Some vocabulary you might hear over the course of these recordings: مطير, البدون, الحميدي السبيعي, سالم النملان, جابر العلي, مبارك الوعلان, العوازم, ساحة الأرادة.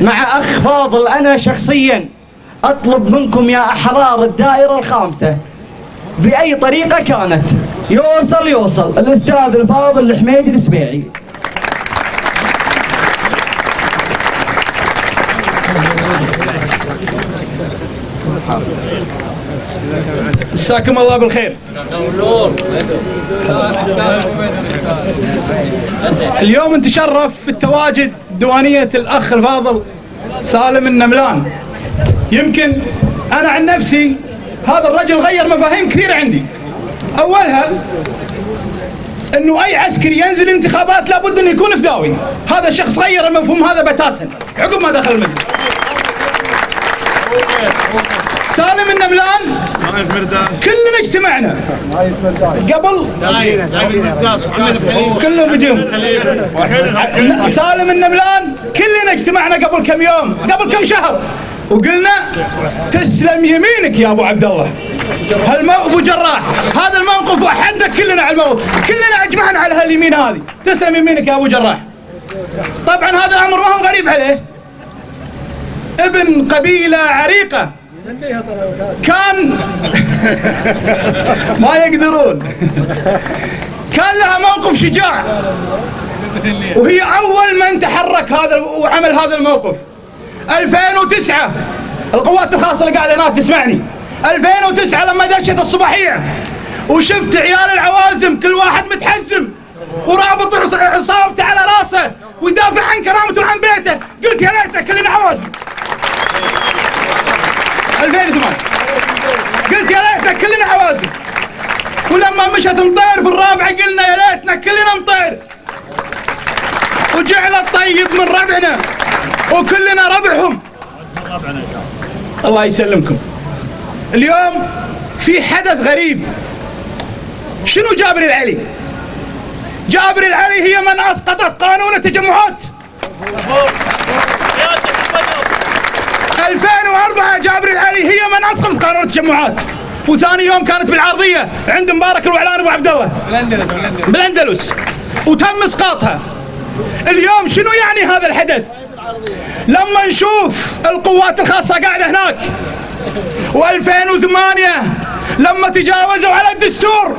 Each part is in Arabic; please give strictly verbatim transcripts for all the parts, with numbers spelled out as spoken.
مع أخ فاضل. أنا شخصيا أطلب منكم يا أحرار الدائرة الخامسة بأي طريقة كانت يوصل يوصل الأستاذ الفاضل الحميدي السبيعي. مساكم الله بالخير. اليوم نتشرف في التواجد بديوانية الأخ الفاضل سالم النملان. يمكن أنا عن نفسي هذا الرجل غير مفاهيم كثيرة عندي. أولها أنه أي عسكري ينزل انتخابات لابد أن يكون فداوي. هذا شخص غير المفهوم هذا بتاتا عقب ما دخل المجلس. سالم النملان كلنا اجتمعنا قبل كلنا بجم سالم النملان كلنا اجتمعنا قبل كم يوم قبل كم شهر وقلنا تسلم يمينك يا ابو عبد الله هالموقف ابو جراح. هذا الموقف وحدك كلنا على الموقف كلنا اجمعنا على هاليمين هذه تسلم يمينك يا ابو جراح. طبعا هذا الامر ما هو غريب عليه، ابن قبيلة عريقة كان ما يقدرون كان لها موقف شجاع وهي أول من تحرك هذا وعمل هذا الموقف. ألفين وتسعة القوات الخاصة اللي قاعدة هناك تسمعني، ألفين وتسعة لما دشت الصباحية وشفت عيال العوازم كل واحد متحزم ورابط عصابته على راسه ويدافع عن كرامته وعن بيته، قلت يا ليته كلنا عوازم. ألفين وثمانية قلت يا ليتنا كلنا عوازم. ولما مشت مطير في الرابعه قلنا يا ليتنا كلنا مطير. وجعل الطيب من ربعنا وكلنا ربعهم. الله يسلمكم. اليوم في حدث غريب. شنو جابر العلي؟ جابر العلي هي من اسقطت قانون التجمعات. ألفين وأربعة جابر العلي هي من اسقطت قانون التجمعات. وثاني يوم كانت بالعرضيه عند مبارك الوعلان ابو عبد الله بالاندلس بالاندلس وتم اسقاطها. اليوم شنو يعني هذا الحدث؟ لما نشوف القوات الخاصه قاعده هناك وألفين وثمانية لما تجاوزوا على الدستور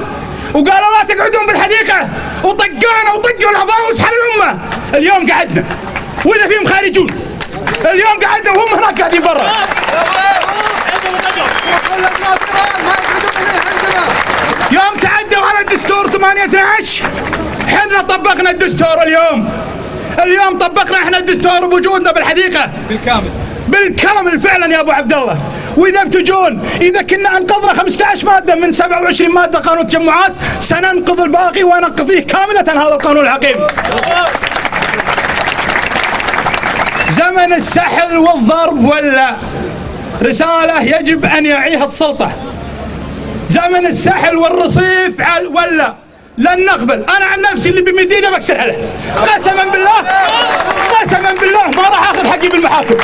وقالوا لا تقعدون بالحديقه وطقونا وطقوا الهضاوس على الامه. اليوم قعدنا واذا فيهم خارجون. اليوم قعدنا وهم هناك قاعدين برا. يوم تعدوا على الدستور ثمانية اثنا عشر احنا طبقنا الدستور. اليوم اليوم طبقنا احنا الدستور بوجودنا بالحديقه بالكامل بالكامل فعلا يا ابو عبد الله. واذا بتجون اذا كنا انقضنا خمسة عشر ماده من سبعة وعشرين ماده قانون التجمعات سننقض الباقي وننقضيه كامله هذا القانون العقيم. زمن السحل والضرب ولا رسالة يجب أن يعيها السلطة. زمن السحل والرصيف ولا لن نقبل. أنا عن نفسي اللي بمدينة بكسر عليه قسما بالله قسما بالله ما راح آخذ حقي بالمحاكم.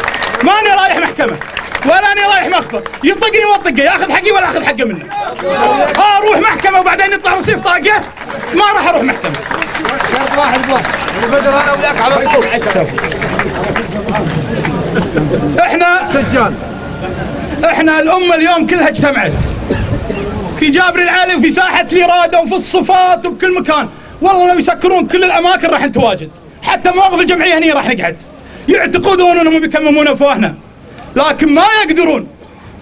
ماني رايح محكمة ولا أني رايح مخفر يطقني وطقه ياخذ حقي ولا آخذ حقه منه. آه أروح محكمة وبعدين يطلع رصيف طاقة ما راح أروح محكمة. احنا احنا الامه اليوم كلها اجتمعت في جابر العالي وفي ساحه الإرادة وفي الصفات وبكل مكان. والله لو يسكرون كل الاماكن راح نتواجد حتى مواقف الجمعيه هني راح نقعد. يعتقدون انهم بيكممون افواهنا لكن ما يقدرون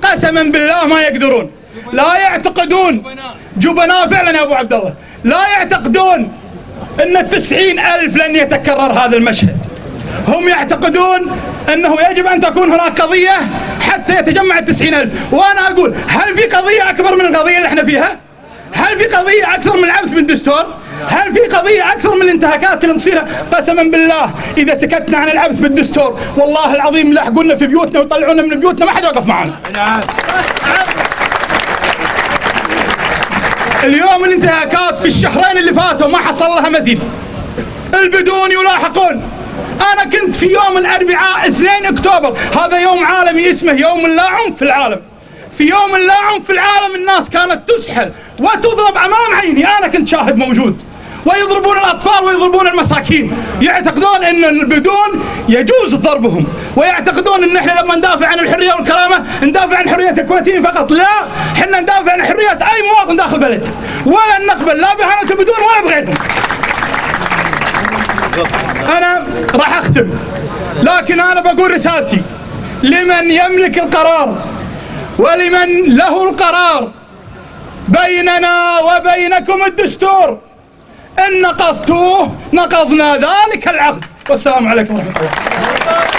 قسما بالله ما يقدرون. لا يعتقدون جبناء فعلا يا ابو عبد الله. لا يعتقدون ان التسعين الف لن يتكرر هذا المشهد. هم يعتقدون انه يجب ان تكون هناك قضيه حتى يتجمع التسعين الف. وانا اقول هل في قضيه اكبر من القضيه اللي احنا فيها؟ هل في قضيه اكثر من العبث بالدستور؟ هل في قضيه اكثر من الانتهاكات اللي نصيرها؟ قسما بالله اذا سكتنا عن العبث بالدستور والله العظيم يلحقونا في بيوتنا ويطلعونا من بيوتنا ما حد يوقف معانا. اليوم الانتهاكات في الشهرين اللي فاتوا ما حصل لها مثيل. البدون يلاحقون. أنا كنت في يوم الأربعاء اثنين أكتوبر هذا يوم عالمي اسمه يوم اللاعنف في العالم. في يوم اللاعنف في العالم الناس كانت تسحل وتضرب أمام عيني. أنا كنت شاهد موجود ويضربون الأطفال ويضربون المساكين، يعتقدون أن بدون يجوز ضربهم، ويعتقدون أن إحنا لما ندافع عن الحرية والكرامة ندافع عن حرية الكويتيين فقط. لا، إحنا ندافع عن حرية أي مواطن داخل البلد، ولا نقبل لا بهانة بدون ولا بغيرهم. أنا راح أختم، لكن أنا بقول رسالتي لمن يملك القرار ولمن له القرار. بيننا وبينكم الدستور، إن نقضتوه نقضنا ذلك العقد. والسلام عليكم ورحمة الله.